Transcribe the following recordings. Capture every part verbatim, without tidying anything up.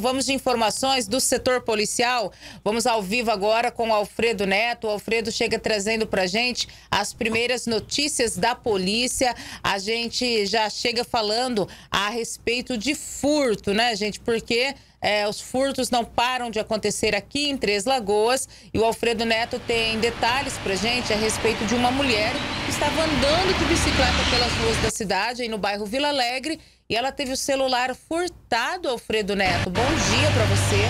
Vamos de informações do setor policial. Vamos ao vivo agora com o Alfredo Neto. O Alfredo chega trazendo pra gente as primeiras notícias da polícia. A gente já chega falando a respeito de furto, né, gente? Porque é, os furtos não param de acontecer aqui em Três Lagoas. E o Alfredo Neto tem detalhes pra gente a respeito de uma mulher que estava andando de bicicleta pelas ruas da cidade, aí no bairro Vila Alegre. E ela teve o celular furtado, Alfredo Neto. Bom dia para você.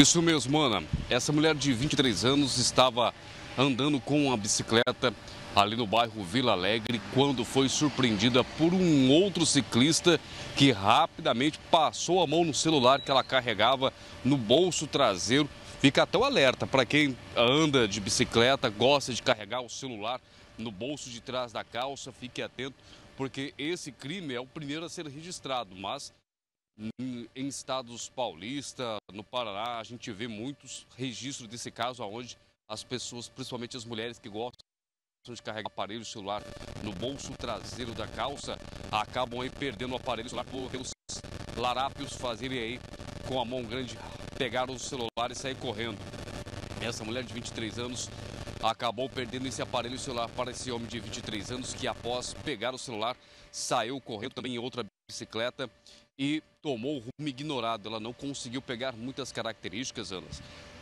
Isso mesmo, Ana. Essa mulher de vinte e três anos estava andando com uma bicicleta ali no bairro Vila Alegre quando foi surpreendida por um outro ciclista que rapidamente passou a mão no celular que ela carregava no bolso traseiro. Fica até o alerta para quem anda de bicicleta, gosta de carregar o celular no bolso de trás da calça, fique atento, porque esse crime é o primeiro a ser registrado, mas em estados paulista, no Paraná, a gente vê muitos registros desse caso, onde as pessoas, principalmente as mulheres que gostam de carregar aparelho celular no bolso traseiro da calça, acabam aí perdendo o aparelho celular, porque os larápios fazerem aí com a mão grande, pegar o celular e sair correndo. Essa mulher de vinte e três anos acabou perdendo esse aparelho celular para esse homem de vinte e três anos que, após pegar o celular, saiu correndo também em outra bicicleta e tomou o rumo ignorado. Ela não conseguiu pegar muitas características, Ana.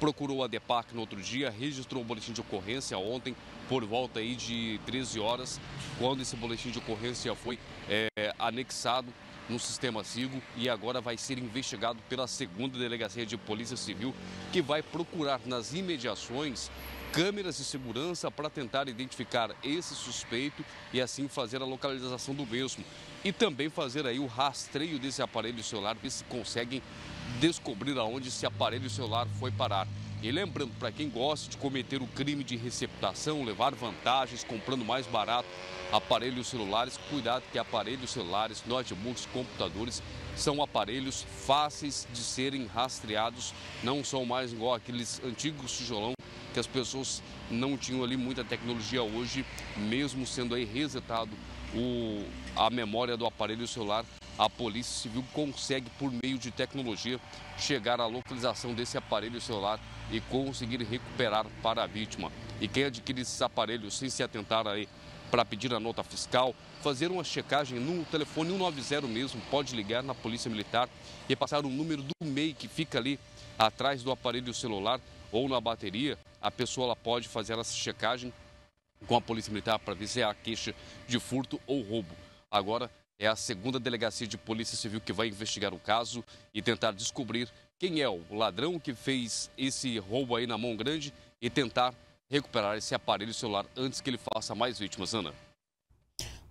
Procurou a DEPAC no outro dia, registrou o boletim de ocorrência ontem por volta aí de treze horas, quando esse boletim de ocorrência foi é, anexado no sistema CIGO, e agora vai ser investigado pela segunda Delegacia de Polícia Civil, que vai procurar nas imediações câmeras de segurança para tentar identificar esse suspeito e assim fazer a localização do mesmo. E também fazer aí o rastreio desse aparelho celular, ver se conseguem descobrir aonde esse aparelho celular foi parar. E lembrando, para quem gosta de cometer o crime de receptação, levar vantagens, comprando mais barato aparelhos celulares, cuidado, que aparelhos celulares, notebooks, computadores, são aparelhos fáceis de serem rastreados, não são mais igual aqueles antigos tijolão, que as pessoas não tinham ali muita tecnologia hoje, mesmo sendo aí resetado o, a memória do aparelho celular. A Polícia Civil consegue, por meio de tecnologia, chegar à localização desse aparelho celular e conseguir recuperar para a vítima. E quem adquire esses aparelhos sem se atentar aí para pedir a nota fiscal, fazer uma checagem no telefone um nove zero mesmo, pode ligar na Polícia Militar e passar o número do M E I que fica ali atrás do aparelho celular ou na bateria. A pessoa ela pode fazer essa checagem com a Polícia Militar para ver se é a queixa de furto ou roubo. Agora é a segunda Delegacia de Polícia Civil que vai investigar o caso e tentar descobrir quem é o ladrão que fez esse roubo aí na mão grande e tentar recuperar esse aparelho celular antes que ele faça mais vítimas, Ana.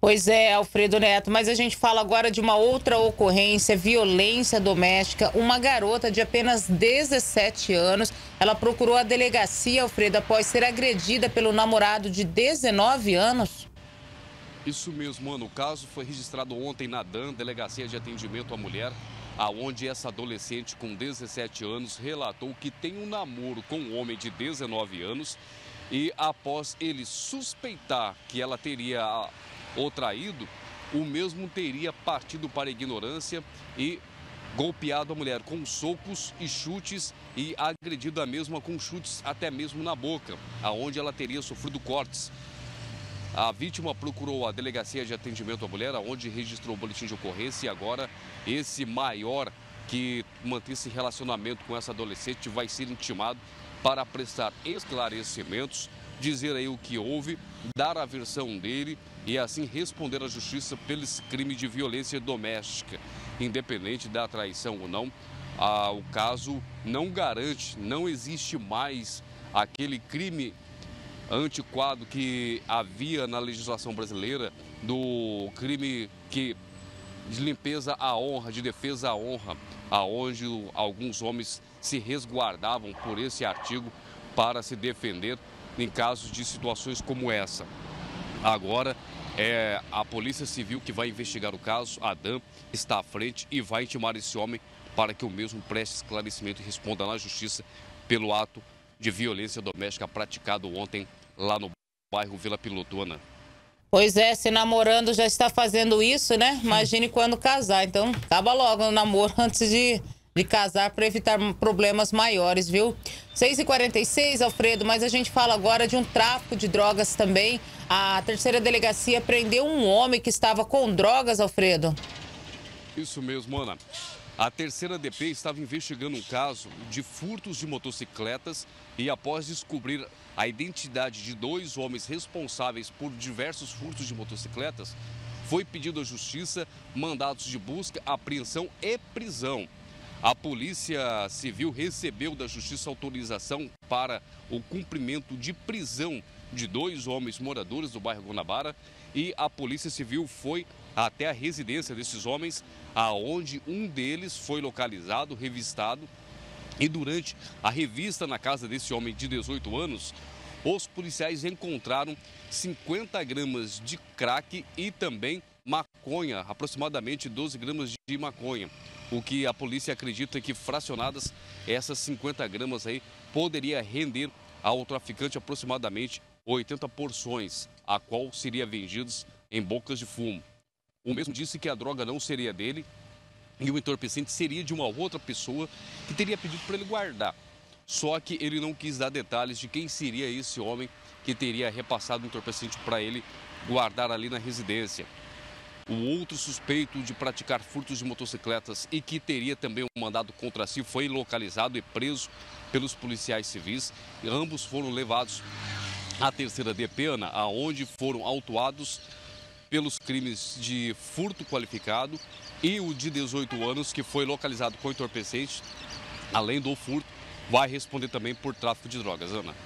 Pois é, Alfredo Neto, mas a gente fala agora de uma outra ocorrência, violência doméstica. Uma garota de apenas dezessete anos, ela procurou a delegacia, Alfredo, após ser agredida pelo namorado de dezenove anos. Isso mesmo, Ana. O caso foi registrado ontem na D A M, Delegacia de Atendimento à Mulher, aonde essa adolescente com dezessete anos relatou que tem um namoro com um homem de dezenove anos e, após ele suspeitar que ela teria o traído, o mesmo teria partido para a ignorância e golpeado a mulher com socos e chutes e agredido a mesma com chutes até mesmo na boca, aonde ela teria sofrido cortes. A vítima procurou a Delegacia de Atendimento à Mulher, onde registrou o boletim de ocorrência, e agora esse maior que mantém esse relacionamento com essa adolescente vai ser intimado para prestar esclarecimentos, dizer aí o que houve, dar a versão dele e assim responder à justiça pelos crimes de violência doméstica. Independente da traição ou não, a, o caso não garante, não existe mais aquele crime antiquado que havia na legislação brasileira do crime que de limpeza à honra, de defesa à honra, aonde alguns homens se resguardavam por esse artigo para se defender em casos de situações como essa. Agora é a Polícia Civil que vai investigar o caso, a D A M está à frente e vai intimar esse homem para que o mesmo preste esclarecimento e responda na justiça pelo ato de violência doméstica praticado ontem lá no bairro Vila Pilotona. Pois é, se namorando já está fazendo isso, né? Imagine quando casar. Então, acaba logo o namoro antes de, de casar para evitar problemas maiores, viu? seis e quarenta e seis, Alfredo, mas a gente fala agora de um tráfico de drogas também. A terceira delegacia prendeu um homem que estava com drogas, Alfredo. Isso mesmo, Ana. A terceira D P estava investigando um caso de furtos de motocicletas e, após descobrir a identidade de dois homens responsáveis por diversos furtos de motocicletas, foi pedido à justiça mandados de busca, apreensão e prisão. A Polícia Civil recebeu da Justiça autorização para o cumprimento de prisão de dois homens moradores do bairro Guanabara, e a Polícia Civil foi até a residência desses homens, aonde um deles foi localizado, revistado, e durante a revista na casa desse homem de dezoito anos, os policiais encontraram cinquenta gramas de crack e também maconha, aproximadamente doze gramas de maconha. O que a polícia acredita que, fracionadas, essas cinquenta gramas aí poderia render ao traficante aproximadamente oitenta porções, a qual seria vendidos em bocas de fumo. O mesmo disse que a droga não seria dele e o entorpecente seria de uma outra pessoa que teria pedido para ele guardar. Só que ele não quis dar detalhes de quem seria esse homem que teria repassado o entorpecente para ele guardar ali na residência. O outro suspeito de praticar furtos de motocicletas e que teria também um mandado contra si foi localizado e preso pelos policiais civis. E ambos foram levados à terceira D P, Ana, aonde foram autuados pelos crimes de furto qualificado e o de dezoito anos, que foi localizado com entorpecente, além do furto, vai responder também por tráfico de drogas, Ana.